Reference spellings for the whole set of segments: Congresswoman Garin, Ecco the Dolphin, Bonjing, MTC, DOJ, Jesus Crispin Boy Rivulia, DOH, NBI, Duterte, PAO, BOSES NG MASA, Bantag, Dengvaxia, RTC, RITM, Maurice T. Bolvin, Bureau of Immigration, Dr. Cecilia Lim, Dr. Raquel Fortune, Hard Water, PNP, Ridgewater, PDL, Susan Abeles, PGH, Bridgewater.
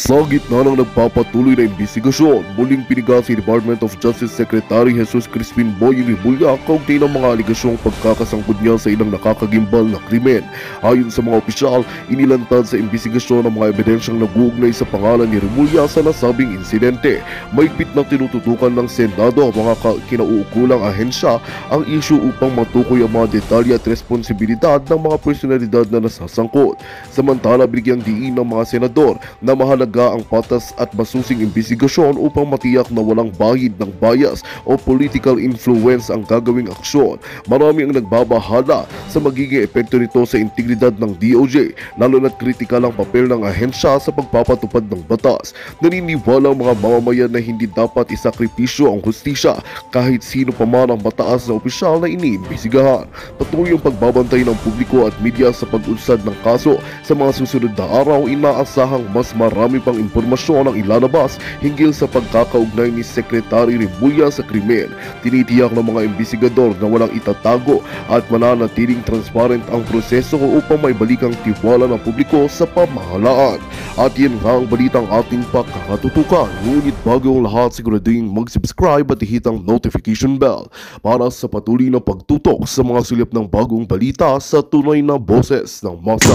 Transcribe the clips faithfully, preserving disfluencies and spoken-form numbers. Sa gitna ng nagpapatuloy na imbestigasyon, muling piniga si Department of Justice Secretary Jesus Crispin Boy Rivulia kaugnay ng mga aligasyong pagkakasangkot niya sa ilang nakakagimbal na krimen. Ayon sa mga opisyal, inilantad sa imbestigasyon ang mga ebidensyang naguugnay sa pangalan ni Rivulia sa nasabing insidente. Mahigpit na tinututukan ng Senado ang mga kinauukulang ahensya ang isyu upang matukoy ang mga detalye at responsibilidad ng mga personalidad na nasasangkot. Samantala, binigyang diin ng mga senador na mahal talaga ang patas at masusing imbestigasyon upang matiyak na walang bahid ng bias o political influence ang gagawing aksyon. Marami ang nagbabahala sa magiging epekto nito sa integridad ng D O J, lalo na't kritikal ang papel ng ahensya sa pagpapatupad ng batas. Naniniwala ang mga mamamayan na hindi dapat isakripisyo ang hustisya kahit sino pa man ang mataas na opisyal na iniimbestigahan. Patuloy ang pagbabantay ng publiko at media sa pag-unsad ng kaso. Sa mga susunod na araw, inaasahang mas marami Marami pang impormasyon ang ilalabas hinggil sa pagkakaugnay ni Secretary Remulla sa krimen. Tinitiyak ng mga imbestigador na walang itatago at mananatiling transparent ang proseso upang may balikang tiwala ng publiko sa pamahalaan. At yan nga ang balitang ating pakakatutukan. Ngunit bago ang lahat, siguradong mag-subscribe at hit ang notification bell para sa patuloy na pagtutok sa mga silip ng bagong balita sa tunay na boses ng masa.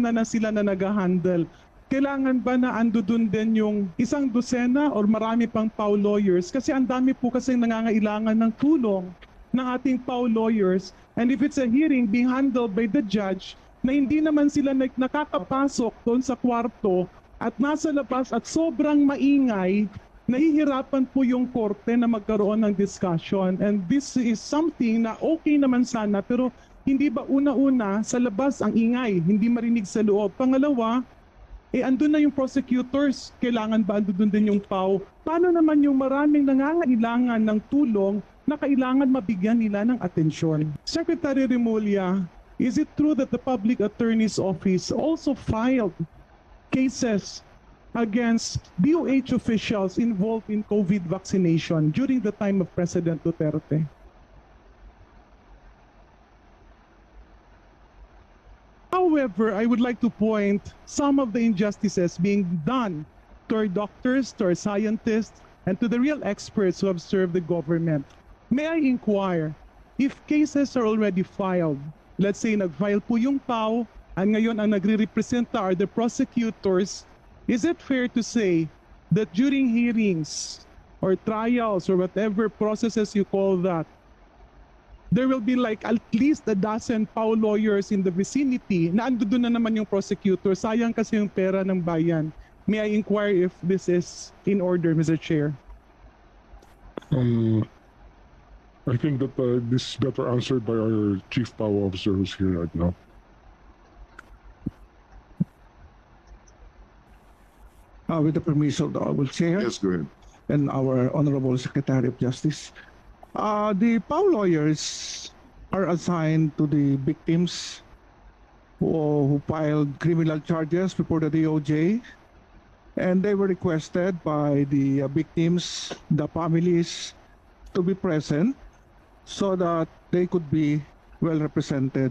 Dosena na sila na nag-handle. Kailangan ba na ando dun din yung isang dosena or marami pang P A O lawyers? Kasi ang dami po kasi nangangailangan ng tulong ng ating P A O lawyers. And if it's a hearing being handled by the judge, na hindi naman sila nakakapasok doon sa kwarto at nasa labas at sobrang maingay, nahihirapan po yung korte na magkaroon ng discussion. And this is something na okay naman sana, pero hindi ba una-una sa labas ang ingay, hindi marinig sa loob? Pangalawa, eh andun na yung prosecutors, kailangan ba andun din yung P A O? Paano naman yung maraming nangangailangan ng tulong na kailangan mabigyan nila ng atensyon? Secretary Remulla, is it true that the Public Attorney's Office also filed cases against D O H officials involved in COVID vaccination during the time of President Duterte? However, I would like to point some of the injustices being done to our doctors, to our scientists, and to the real experts who have served the government. May I inquire, if cases are already filed, let's say nag-file po yung P A O, and ngayon ang nagre-representa are the prosecutors, is it fair to say that during hearings or trials or whatever processes you call that, there will be like at least a dozen P A O lawyers in the vicinity na ando doon na naman yung prosecutor. Sayang kasi yung pera ng bayan. May I inquire if this is in order, Mister Chair? Um, I think that uh, this is better answered by our Chief P A O Officer who's here right now. Uh, with the permission of the Honorable Chair. Yes, go ahead. And our Honorable Secretary of Justice. Uh, the P A O lawyers are assigned to the victims who, who filed criminal charges before the D O J, and they were requested by the uh, victims, the families, to be present so that they could be well represented.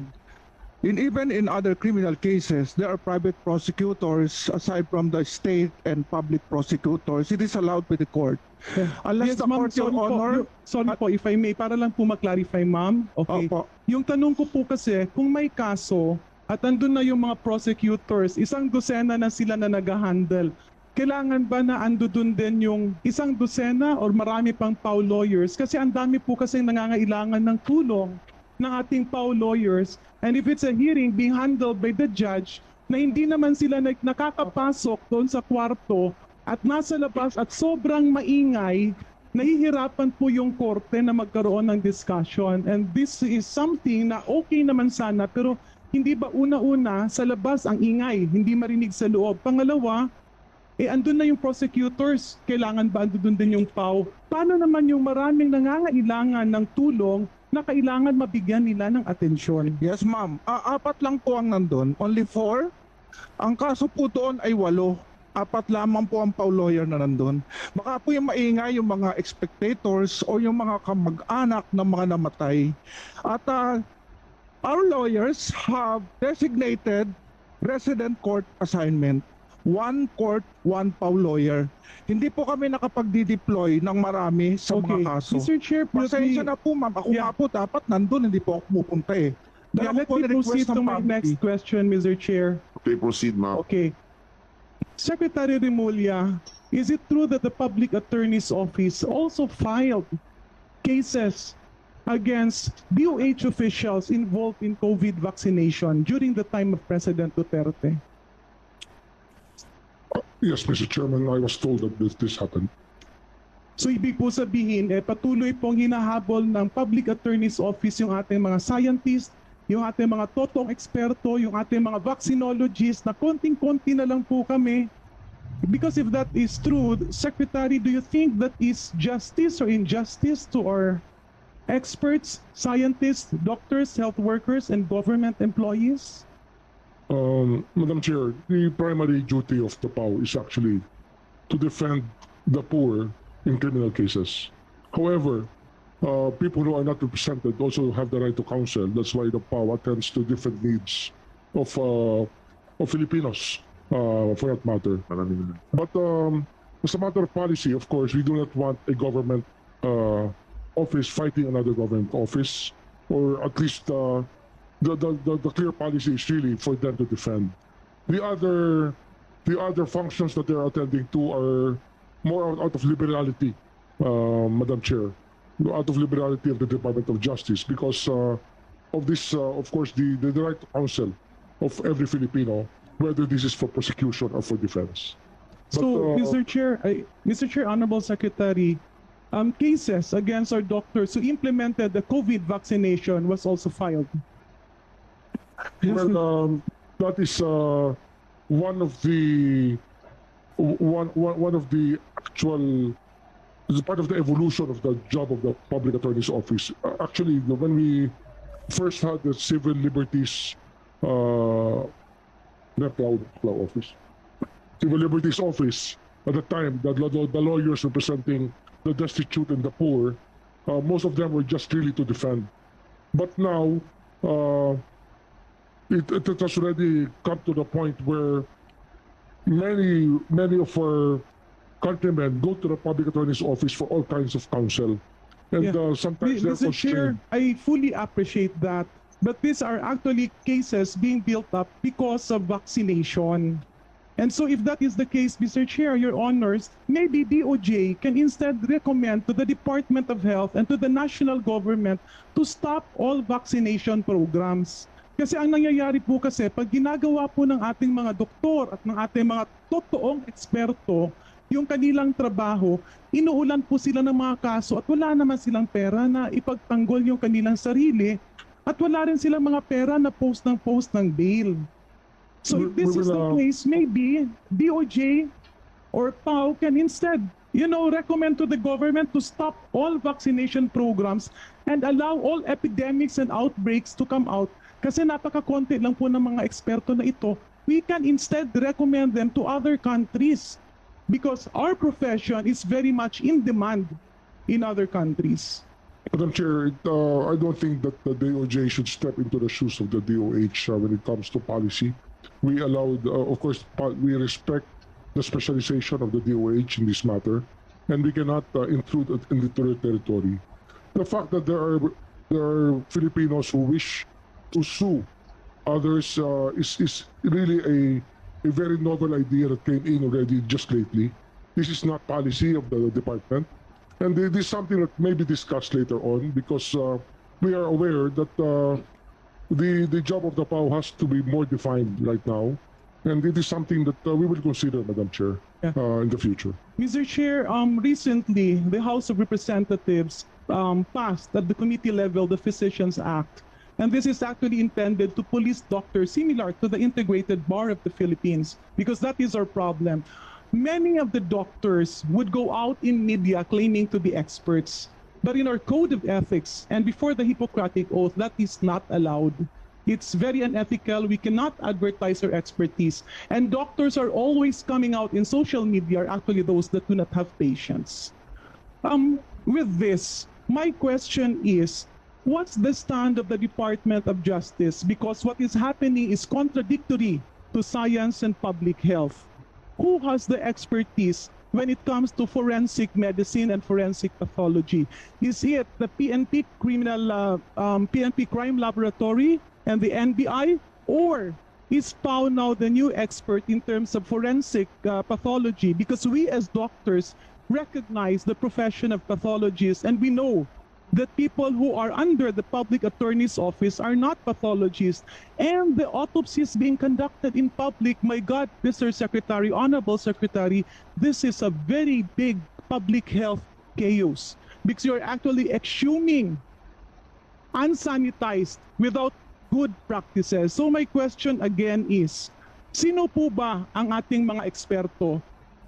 In, even in other criminal cases, there are private prosecutors aside from the state and public prosecutors. It is allowed by the court. Okay. Unless yes, the court, Your Honor... Sorry at, po, if I may, para lang po maklarify, ma'am. Okay. Opo. Yung tanong ko po kasi, kung may kaso at andun na yung mga prosecutors, isang dosena na sila na nag-handle, kailangan ba na ando dun din yung isang dosena or marami pang P A O lawyers? Kasi ang dami po kasi nangangailangan ng tulong ng ating P A O lawyers, and if it's a hearing being handled by the judge, na hindi naman sila nakakapasok doon sa kwarto at nasa labas at sobrang maingay, nahihirapan po yung korte na magkaroon ng discussion. And this is something na okay naman sana, pero hindi ba una-una sa labas ang ingay, hindi marinig sa loob? Pangalawa, eh andun na yung prosecutors, kailangan ba andun din yung P A O? Paano naman yung maraming nangangailangan ng tulong na kailangan mabigyan nila ng atensyon? Yes, ma'am. Uh, apat lang po ang nandun. Only four. Ang kaso po doon ay walo. apat lamang po ang P A O lawyer na nandun. Baka po yung maingay yung mga spectators o yung mga kamag-anak ng mga namatay. At uh, our lawyers have designated resident court assignment. One court, one P A O lawyer. Hindi po kami nakapag-deploy ng marami sa okay. mga kaso. Mister Chair, pasensya na po ma'am. Ako yeah. nga po dapat nandun, hindi po ako pumupunta eh. Yeah, let me proceed to my next question, Mister Chair. Okay, proceed ma'am. Okay. Secretary Remulla, is it true that the Public Attorney's Office also filed cases against D O H officials involved in COVID vaccination during the time of President Duterte? Uh, yes, Mister Chairman, I was told that this, this happened. So ibig po sabihin, eh, patuloy pong hinahabol ng Public Attorney's Office yung ating mga scientists, yung ating mga totoong eksperto, yung ating mga vaccinologists na konting-konti na lang po kami. Because if that is true, Secretary, do you think that is justice or injustice to our experts, scientists, doctors, health workers, and government employees? Um, Madam Chair, the primary duty of the P A O is actually to defend the poor in criminal cases. However, Uh, people who are not represented also have the right to counsel. That's why the P A O attends to different needs of uh, of Filipinos, uh, for that matter. But um, as a matter of policy, of course, we do not want a government uh, office fighting another government office, or at least uh, the, the, the, the clear policy is really for them to defend. The other, the other functions that they're attending to are more out, out of liberality, uh, Madam Chair. Out of liberality of the Department of Justice, because uh, of this, uh, of course, the, the right to counsel of every Filipino, whether this is for prosecution or for defense. But, so, uh, Mister Chair, I, Mister Chair, Honorable Secretary, um, cases against our doctors who implemented the COVID vaccination was also filed. Well, um, that is uh, one of the one one of the actual. It's part of the evolution of the job of the Public Attorney's Office. Actually, when we first had the Civil Liberties uh, Office, Civil Liberties Office, at the time, the, the, the lawyers representing the destitute and the poor, uh, most of them were just really to defend. But now, uh, it, it has already come to the point where many, many of our countrymen go to the Public Attorney's Office for all kinds of counsel, and yeah. uh, sometimes they're constrained. Mister Chair, I fully appreciate that, but these are actually cases being built up because of vaccination. And so if that is the case, Mister Chair, Your Honors, maybe D O J can instead recommend to the Department of Health and to the national government to stop all vaccination programs. Kasi ang nangyayari po kasi, pag ginagawa po ng ating mga doktor at ng ating mga totoong eksperto yung kanilang trabaho, inuulan po sila ng mga kaso at wala naman silang pera na ipagtanggol yung kanilang sarili at wala rin silang mga pera na post ng post ng bail. So if this is the case, maybe D O J or P A O can instead, you know, recommend to the government to stop all vaccination programs and allow all epidemics and outbreaks to come out kasi napakakonti lang po ng mga eksperto na ito. We can instead recommend them to other countries, because our profession is very much in demand in other countries. Madam Chair, uh, I don't think that the D O J should step into the shoes of the D O H uh, when it comes to policy. We allowed, uh, of course, we respect the specialization of the D O H in this matter, and we cannot uh, intrude into their territory. The fact that there are there are Filipinos who wish to sue others uh, is is really a. a very novel idea that came in already just lately. This is not policy of the department, and it is something that may be discussed later on, because uh, we are aware that uh, the the job of the P A O has to be more defined right now, and it is something that uh, we will consider, Madam Chair, yeah. uh, in the future. Mister Chair, um, recently the House of Representatives um, passed at the committee level the Physicians Act. And this is actually intended to police doctors similar to the integrated bar of the Philippines, because that is our problem. Many of the doctors would go out in media claiming to be experts, but in our code of ethics and before the Hippocratic Oath, that is not allowed. It's very unethical. We cannot advertise our expertise. And doctors are always coming out in social media are actually those that do not have patience. Um, with this, my question is, what's the stand of the Department of Justice? Because what is happening is contradictory to science and public health. Who has the expertise when it comes to forensic medicine and forensic pathology? Is it the P N P criminal, uh, um, P N P crime laboratory and the N B I, or is P A O now the new expert in terms of forensic uh, pathology? Because we as doctors recognize the profession of pathologists, and we know that people who are under the public attorney's office are not pathologists. And the autopsies being conducted in public, my God, Mister Secretary, Honorable Secretary, this is a very big public health chaos, because you're actually exhuming unsanitized without good practices. So my question again is, sino po ba ang ating mga eksperto?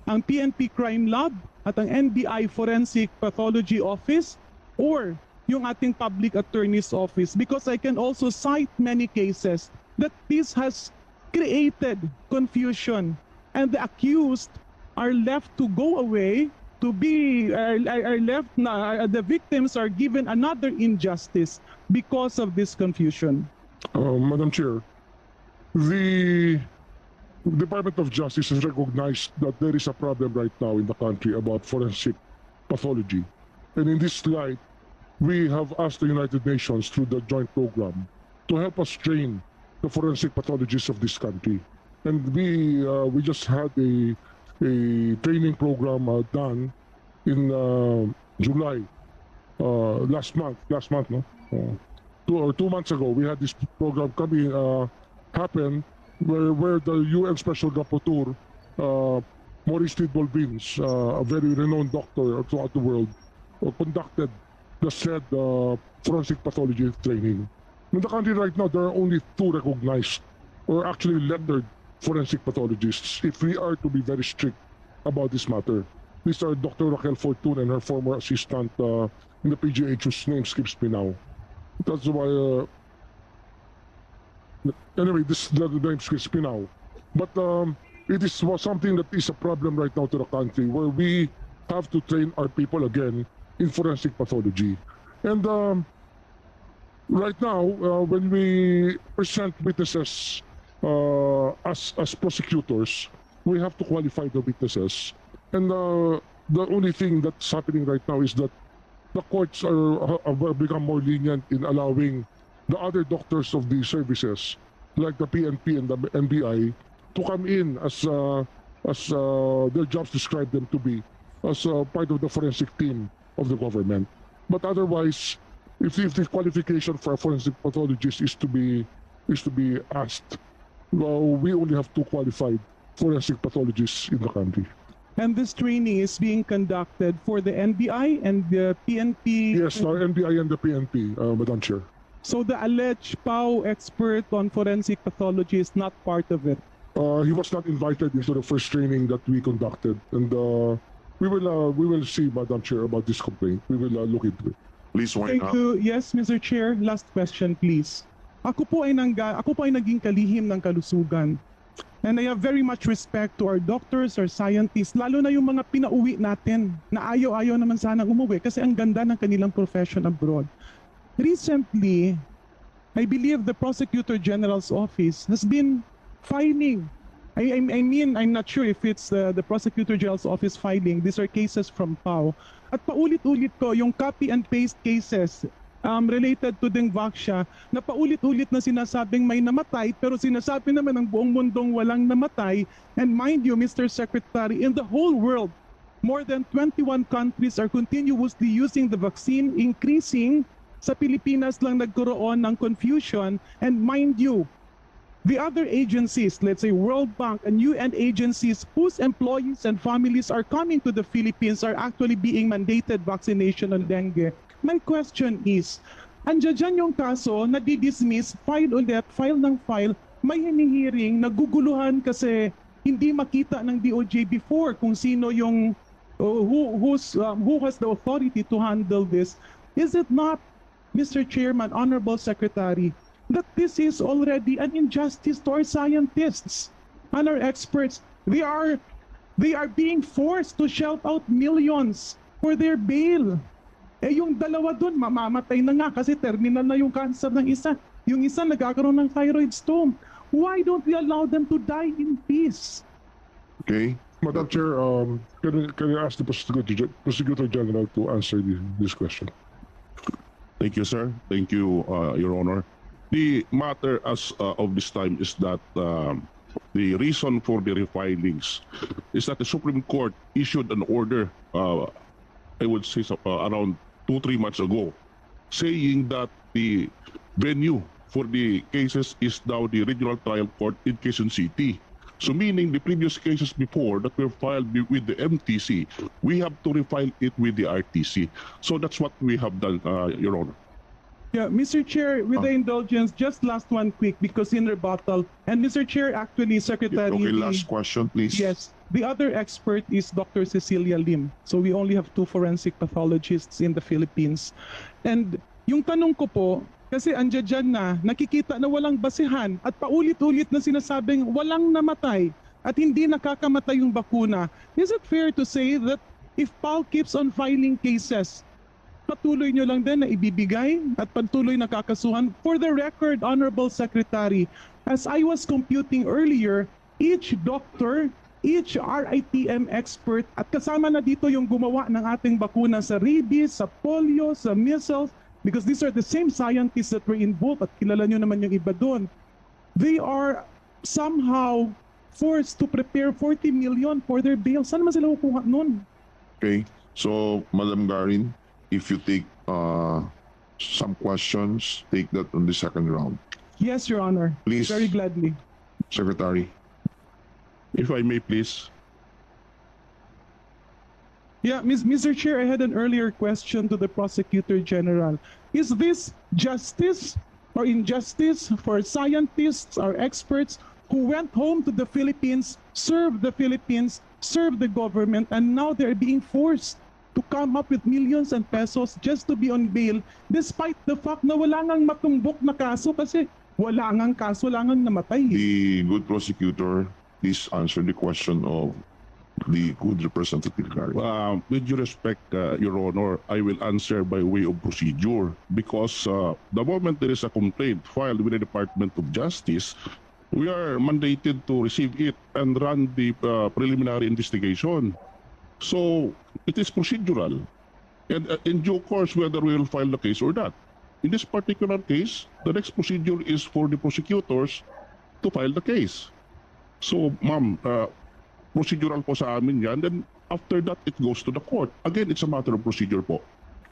Ang P N P Crime Lab at ang N B I Forensic Pathology Office, or yung ating public attorney's office? Because I can also cite many cases that this has created confusion, and the accused are left to go away, to be, are, are left, uh, the victims are given another injustice because of this confusion. Uh, Madam Chair, the Department of Justice has recognized that there is a problem right now in the country about forensic pathology. And in this light, we have asked the United Nations through the joint program to help us train the forensic pathologists of this country. And we uh, we just had a, a training program uh, done in uh, July, uh, last month, last month, no? Uh, two or two months ago, we had this program coming, uh, happen where, where the U N Special Rapporteur, uh, Maurice T. Bolvin, uh, a very renowned doctor throughout the world, conducted the said uh, forensic pathology training. In the country right now, there are only two recognized or actually lettered forensic pathologists, if we are to be very strict about this matter. These are Doctor Raquel Fortune and her former assistant uh, in the P G H, whose name skips me now. That's why, uh, anyway, this the name skips me now. But um, it is was something that is a problem right now to the country, where we have to train our people again in forensic pathology. And um, right now, uh, when we present witnesses uh, as, as prosecutors, we have to qualify the witnesses. And uh, the only thing that's happening right now is that the courts are, have become more lenient in allowing the other doctors of the services, like the P N P and the N B I, to come in as, uh, as uh, their jobs describe them to be, as uh, part of the forensic team of the government. But otherwise, if, if the qualification for a forensic pathologist is to be is to be asked, well, we only have two qualified forensic pathologists in the country. And this training is being conducted for the N B I and the P N P? Yes, the N B I and the P N P, uh, Madam Chair. So the alleged P A O expert on forensic pathology is not part of it? Uh, he was not invited into the first training that we conducted. And Uh, We will, uh, we will see, Madam Chair, about this complaint. We will uh, look into it. Please wind Thank up. You. Yes, Mister Chair. Last question, please. Ako po ay nangga, ako po ay naging kalihim ng kalusugan. And I have very much respect to our doctors, our scientists, lalo na yung mga pinauwi natin na ayaw-ayaw naman sanang umuwi kasi ang ganda ng kanilang profession abroad. Recently, I believe the Prosecutor General's Office has been filing I, I mean, I'm not sure if it's the, the Prosecutor General's Office filing. These are cases from P A O. At paulit-ulit ko, yung copy and paste cases um, related to Dengvaxia, na paulit-ulit na sinasabing may namatay, pero sinasabi naman ng buong mundong walang namatay. And mind you, Mister Secretary, in the whole world, more than twenty-one countries are continuously using the vaccine, increasing. Sa Pilipinas lang nagkaroon ng confusion. And mind you, the other agencies, let's say World Bank and U N agencies whose employees and families are coming to the Philippines are actually being mandated vaccination on dengue. My question is, andyan yung kaso na di-dismiss, file ulit, file ng file, may hinihiring, naguguluhan kasi hindi makita ng D O J before kung sino yung, uh, who, who's, um, who has the authority to handle this. Is it not, Mister Chairman, Honorable Secretary, that this is already an injustice to our scientists and our experts. They are, they are being forced to shell out millions for their bail. Eh yung dalawa dun, mamamatay na nga kasi terminal na yung cancer ng isa. Yung isa nagkakaroon ng thyroid storm. Why don't we allow them to die in peace? Okay. Madam Chair, um, can, can I ask the Prosecutor, Prosecutor General to answer the, this question? Thank you, sir. Thank you, uh, Your Honor. The matter as uh, of this time is that um, the reason for the refilings is that the Supreme Court issued an order, uh, I would say uh, around two, three months ago, saying that the venue for the cases is now the Regional Trial Court in Quezon City. So meaning the previous cases before that were filed with the M T C, we have to refile it with the R T C. So that's what we have done, uh, Your Honor. Yeah, Mister Chair, with uh, the indulgence, just last one quick, because in rebuttal, and Mister Chair, actually, Secretary... Okay, last question, please. Yes, the other expert is Doctor Cecilia Lim. So we only have two forensic pathologists in the Philippines. And yung tanong ko po, kasi andyan na, nakikita na walang basihan at paulit-ulit na sinasabing walang namatay at hindi nakakamatay yung bakuna. Is it fair to say that if P A O keeps on filing cases, patuloy nyo lang din na ibibigay at patuloy na kakasuhan? For the record, Honorable Secretary, as I was computing earlier, each doctor, each R I T M expert, at kasama na dito yung gumawa ng ating bakuna sa rabies, sa polio, sa measles, because these are the same scientists that were involved, at kilala nyo naman yung iba doon, they are somehow forced to prepare forty million for their bail. Saan naman sila kukuha noon? Okay. So, Madam Garin, if you take uh, some questions, take that on the second round. Yes, Your Honor. Please. Very gladly. Secretary. If I may, please. Yeah, Mister Chair, I had an earlier question to the Prosecutor General. Is this justice or injustice for scientists or experts who went home to the Philippines, served the Philippines, served the government, and now they're being forced to come up with millions and pesos just to be on bail, despite the fact na wala ngang matumbok na kaso kasi wala ngang kaso, wala ngang namatay? The good prosecutor, please answer the question of the good representative. Uh, with due respect, uh, Your Honor, I will answer by way of procedure, because uh, the moment there is a complaint filed with the Department of Justice, we are mandated to receive it and run the uh, preliminary investigation. So it is procedural, and uh, in due course whether we will file the case or not. In this particular case, the next procedure is for the prosecutors to file the case. So, ma'am, uh, procedural po sa amin yan. Then after that, it goes to the court. Again, it's a matter of procedure po.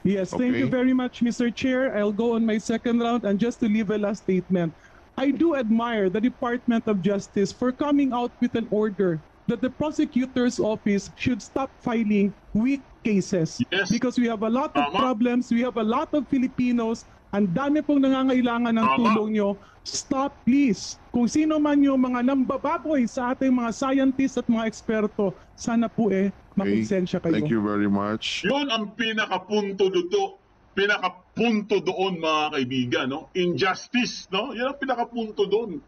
Yes, okay. Thank you very much, Mister Chair. I'll go on my second round, and just to leave a last statement. I do admire the Department of Justice for coming out with an order that the prosecutor's office should stop filing weak cases. Yes. Because we have a lot of Tama. problems. We have a lot of Filipinos. Ang dami pong nangangailangan ng Tama. tulong nyo. Stop, please. Kung sino man yung mga nambababoy sa ating mga scientists at mga eksperto, sana po eh, makonsensya kayo. Thank you very much. Yun ang pinakapunto dito, pinakapunto doon mga kaibigan, no? Injustice, no? Yun ang pinakapunto doon.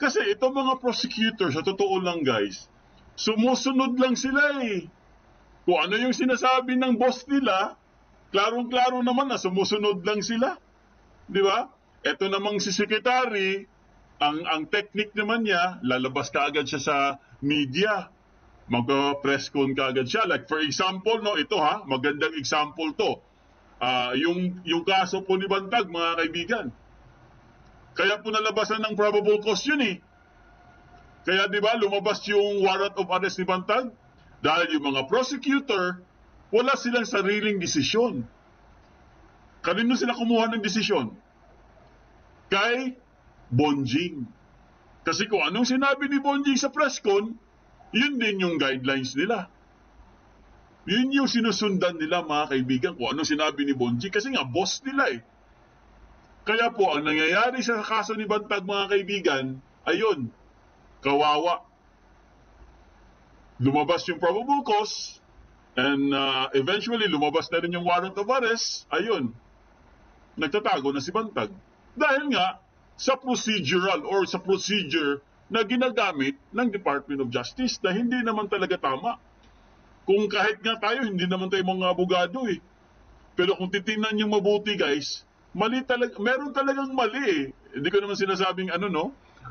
Kasi itong mga prosecutors, sa totoo lang guys, sumusunod lang sila eh. Kung ano yung sinasabi ng boss nila, klarong-klaro naman na sumusunod lang sila. Di ba? Ito namang si Secretary, ang, ang technique naman niya, lalabas ka agad siya sa media. Mag-press con ka agad siya. Like for example, no, ito ha, magandang example to. Uh, yung, yung kaso po ni Bantag, mga kaibigan. Kaya po nalabasan ng probable cause yun eh. Kaya di ba, lumabas yung warrant of arrest ni Bantag? Dahil yung mga prosecutor, wala silang sariling desisyon. Kanino sila kumuha ng desisyon? Kay Bonjing. Kasi kung anong sinabi ni Bonjing sa presscon, yun din yung guidelines nila. Yun yung sinusundan nila mga kaibigan, kung anong sinabi ni Bonjing. Kasi nga boss nila eh. Kaya po ang nangyayari sa kaso ni Bantag mga kaibigan, ayun, kawawa. Lumabas yung probable cause, and uh, eventually lumabas na rin yung warrant of arrest, ayun, nagtatago na si Bantag. Dahil nga, sa procedural or sa procedure na ginagamit ng Department of Justice na hindi naman talaga tama. Kung kahit nga tayo, hindi naman tayo mga abogado eh. Pero kung titingnan nyo mabuti guys, mali talaga, meron talagang mali eh. Hindi ko naman sinasabing ano no,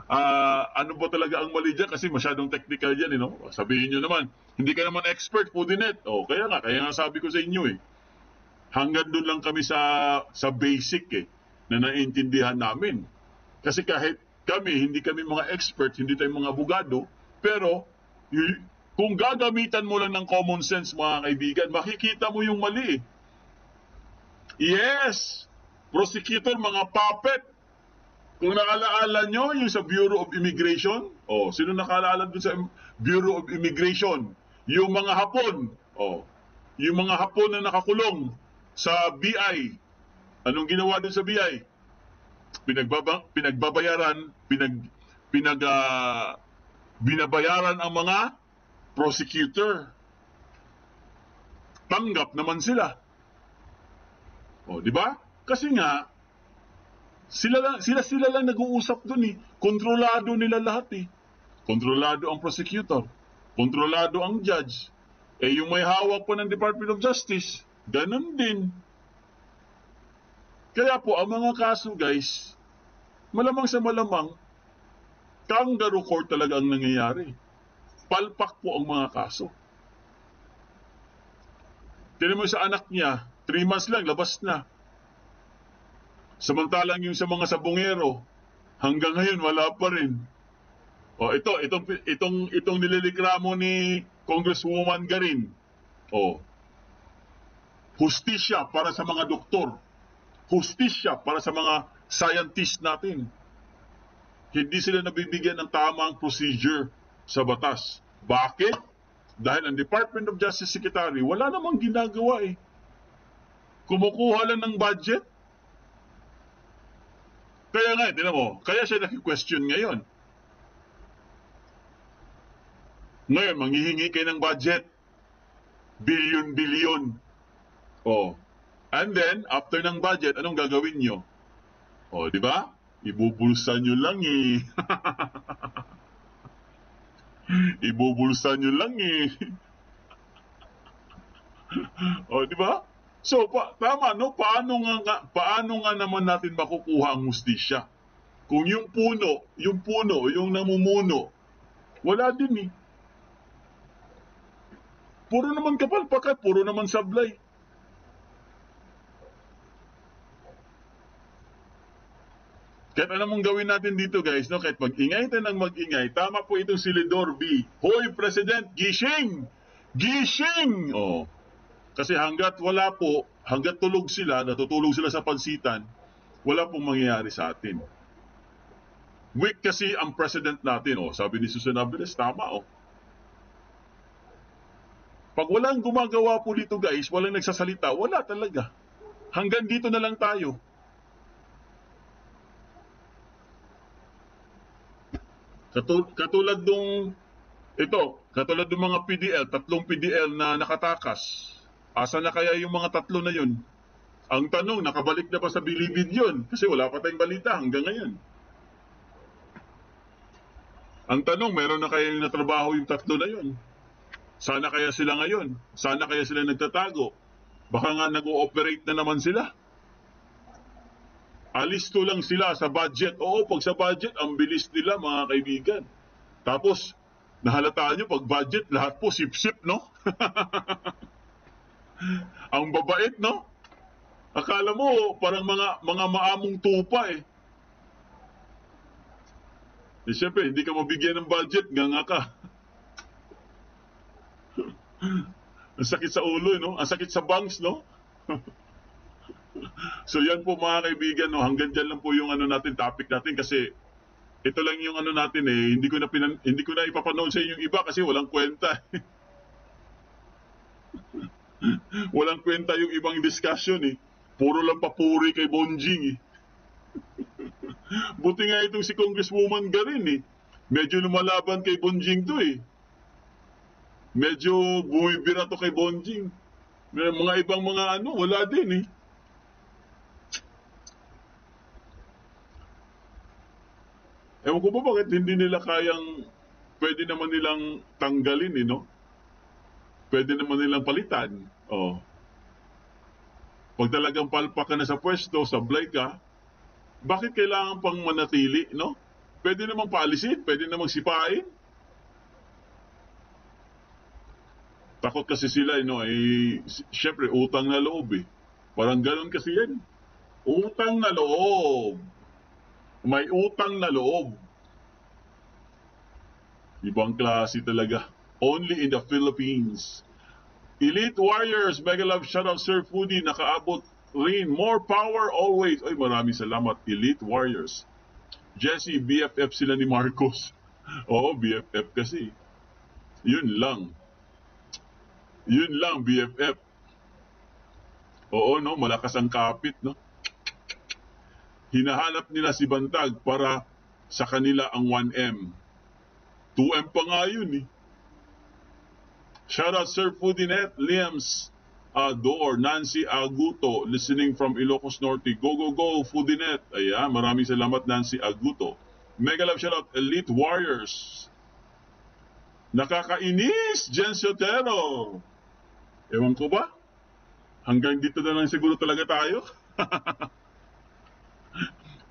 uh, ano ba talaga ang mali dyan kasi masyadong technical dyan eh no. Sabihin nyo naman, hindi ka naman expert po din eh. O kaya nga, kaya nga sabi ko sa inyo eh. Hanggang doon lang kami sa, sa basic eh, na naiintindihan namin. Kasi kahit kami, hindi kami mga experts, hindi tayo mga abogado, pero kung gagamitan mo lang ng common sense mga kaibigan, makikita mo yung mali. Yes! Prosecutor, mga puppet! Kung nakalaala nyo, yung sa Bureau of Immigration, oh, sino nakalaala dun sa Bureau of Immigration? Yung mga Hapon, oh, yung mga Hapon na nakakulong sa B I. Anong ginawa dun sa B I? Pinagbaba, pinagbabayaran, pinag, pinag, uh, binabayaran ang mga prosecutor. Tanggap naman sila. O, di ba? Kasi nga, sila, sila, sila lang nag-uusap dun eh. Kontrolado nila lahat eh. Kontrolado ang prosecutor. Kontrolado ang judge. Eh, yung may hawak po ng Department of Justice, ganun din. Kaya po, ang mga kaso, guys, malamang sa malamang, kangaroo court talaga ang nangyayari. Palpak po ang mga kaso. Tignan mo sa anak niya, three months lang, labas na. Samantalang yung sa mga sabongero, hanggang ngayon, wala pa rin. O, ito, itong, itong, itong nililigramo ni Congresswoman Garin. O, hustisya para sa mga doktor. Hustisya para sa mga scientists natin. Hindi sila nabibigyan ng tamang procedure sa batas. Bakit? Dahil ang Department of Justice Secretary, wala namang ginagawa eh. Kumukuha lang ng budget. Kaya nga, tinan mo, kaya siya naki-question ngayon. Ngayon, manghihingi kayo ng budget. Billion-billion. Oh. And then, after ng budget, anong gagawin nyo? O, di ba? Ibubulsa nyo lang eh. Ibubulsa nyo lang eh. O, di ba? So, pa tama, no? Paano nga, paano nga naman natin makukuha ang hustisya? Kung yung puno, yung puno, yung namumuno, wala din eh. Puro naman kapalpakan, puro naman sablay. Kahit anong gawin natin dito guys, no? Kahit mag-ingay tayo ng mag-ingay, tama po itong si Lidor B. Hoy, President, gising! Gising! Oh. Kasi hanggat wala po, hanggat tulog sila, natutulog sila sa pansitan, wala pong mangyayari sa atin. Weak kasi ang President natin, oh. Sabi ni Susan Abeles, tama, oh. Pag walang gumagawa po dito guys, walang nagsasalita, wala talaga. Hanggang dito na lang tayo. Katulad nung ito, katulad ng mga P D L, tatlong P D L na nakatakas. Asa na kaya yung mga tatlo na yun? Ang tanong, nakabalik na ba sa Bilibid yun? Kasi wala pa tayong balita hanggang ngayon. Ang tanong, meron na kaya yung natrabaho yung tatlo na yun? Sana kaya sila ngayon? Sana kaya sila nagtatago? Baka nga nag-ooperate na naman sila. Alisto lang sila sa budget. Oo, pag sa budget, ang bilis nila mga kaibigan. Tapos, nahalata nyo, pag budget, lahat po sip-sip, no? Ang babait, no? Akala mo, parang mga, mga maamong tupa, eh. E syempre, hindi ka mabigyan ng budget, nganga ka. Ang sakit sa ulo, no? Ang sakit sa bangs, no? So yan po mga kaibigan, no, hanggang dyan lang po yung ano natin, topic natin kasi ito lang yung ano natin eh, hindi ko na pinan hindi ko na ipapanood sa inyo yung iba kasi walang kwenta. Walang kwenta yung ibang discussion eh. Puro lang papuri kay Bonjing eh. Buti nga itong si Congresswoman Garin eh. Medyo lumalaban kay Bonjing to eh. Medyo bumibira to kay Bonjing. May mga ibang mga ano, wala din eh. Ewan ko po bakit hindi nila kayang, pwede naman nilang tanggalin, eh, no? Pwede naman nilang palitan. Oh. Pag talagang palpak ka na sa pwesto, sablay ka, bakit kailangan pang manatili, no? Pwede namang paalisin, pwede namang sipain. Takot kasi sila, eh, no? Eh, syempre, utang na loob, eh. Parang ganun kasi yan. Utang na loob. May utang na loob. Ibang klase talaga. Only in the Philippines. Elite Warriors, mega love, shout out Sir Foodie, nakaabot rin. More power always. Ay, maraming salamat, Elite Warriors. Jesse, B F F sila ni Marcos. Oo, B F F kasi. Yun lang. Yun lang, B F F. Oo, no? Malakas ang kapit, no? Hinahanap nila si Bantag para sa kanila ang one M. two M pa nga yun, eh. Shout out Sir Pudinet, Liam's Ador, Nancy Aguto, listening from Ilocos Norte. Go, go, go, Pudinet. Ayan, maraming salamat, Nancy Aguto. Mega love, shout out Elite Warriors. Nakakainis, Jen Sotero. Ewan ko ba? Hanggang dito na lang siguro talaga tayo.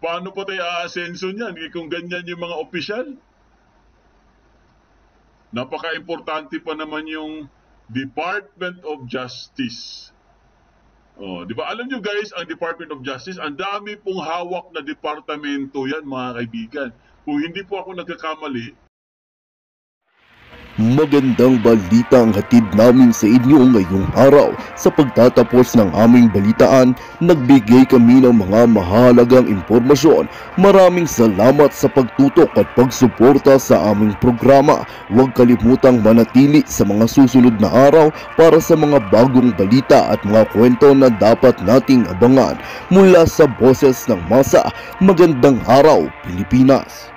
Paano pa tayo aasenso niyan kung ganyan yung mga opisyal? Napaka-importante pa naman yung Department of Justice. Oh, di ba? Alam niyo guys, ang Department of Justice, ang dami pong hawak na departamento yan, mga kaibigan. Kung hindi po ako nagkakamali. Magandang balita ang hatid namin sa inyo ngayong araw. Sa pagtatapos ng aming balitaan, nagbigay kami ng mga mahalagang impormasyon. Maraming salamat sa pagtutok at pagsuporta sa aming programa. Huwag kalimutang manatili sa mga susunod na araw para sa mga bagong balita at mga kwento na dapat nating abangan. Mula sa Boses ng Masa, magandang araw, Pilipinas!